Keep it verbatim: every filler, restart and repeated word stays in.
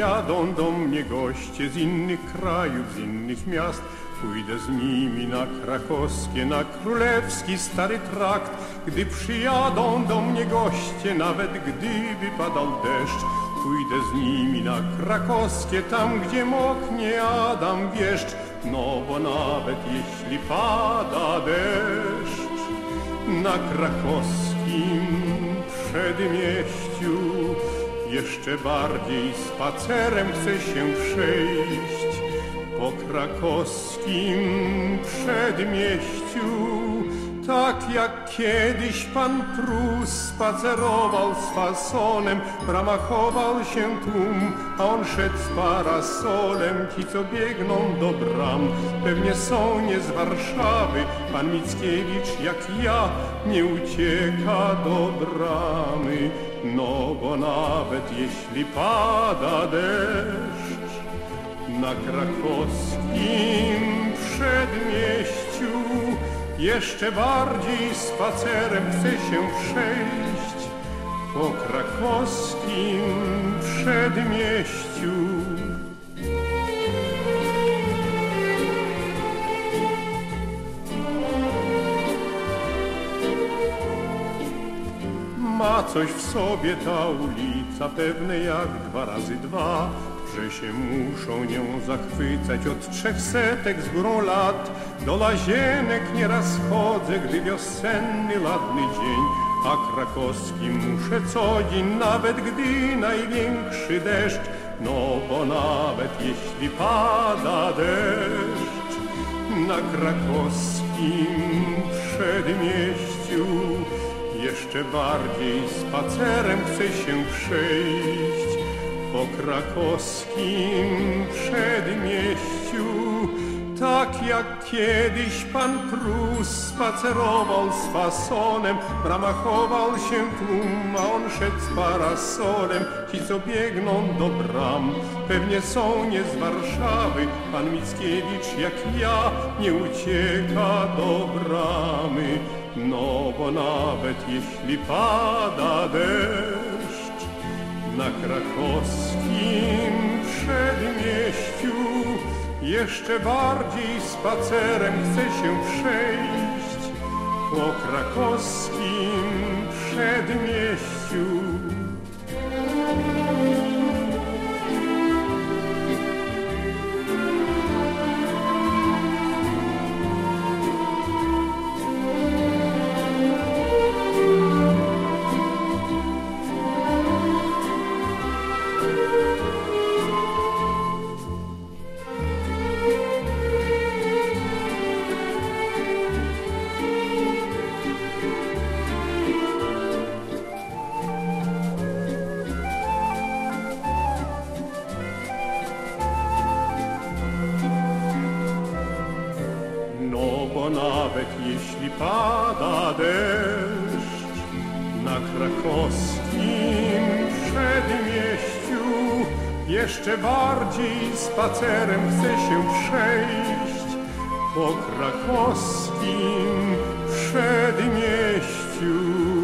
Przyjadą do mnie goście z innych krajów, z innych miast. Pójdę z nimi na krakowskie, na królewski stary trakt. Gdy przyjadą do mnie goście, nawet gdyby padał deszcz, pójdę z nimi na krakowskie, tam gdzie moknie Adam wieszcz. No bo nawet jeśli pada deszcz, na krakowskim przedmieściu jeszcze bardziej spacerem chcę się przejść. Po krakowskim przedmieściu, tak jak kiedyś pan Prus spacerował z fasonem, w ramach chował się tłum, a on szedł z parasolem. Ci, co biegną do bram, pewnie są nie z Warszawy. Pan Mickiewicz, jak ja, nie ucieka do bramy. No bo nawet jeśli pada deszcz, na krakowskim przedmieściu jeszcze bardziej spacerem chcę się przejść. Po krakowskim przedmieściu. Ma coś w sobie ta ulica, pewne jak dwa razy dwa, że się muszą nią zachwycać od trzech setek z górą lat. Do Lazienek nieraz chodzę, gdy wiosenny ładny dzień, a krakowski muszę co dzień, nawet gdy największy deszcz. No bo nawet jeśli pada deszcz, na krakowskim przedmieściu jeszcze bardziej spacerem chcę się przejść. Po krakowskim przedmieściu, tak jak kiedyś pan Prus spacerował z fasonem, w ramach chował się tłum, a on szedł z parasolem. Ci, co biegną do bram, pewnie są nie z Warszawy. Pan Mickiewicz, jak ja, nie ucieka do bramy. No bo nawet jeśli pada deszcz, na krakowskim przedmieściu jeszcze bardziej spacerem chcę się przejść. Po krakowskim przedmieściu. Nawet jeśli pada deszcz, na krakowskim przedmieściu jeszcze bardziej spacerem chcę się przejść. Po krakowskim przedmieściu.